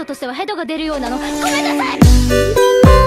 長としてはヘドが出るようなの。ごめんなさい。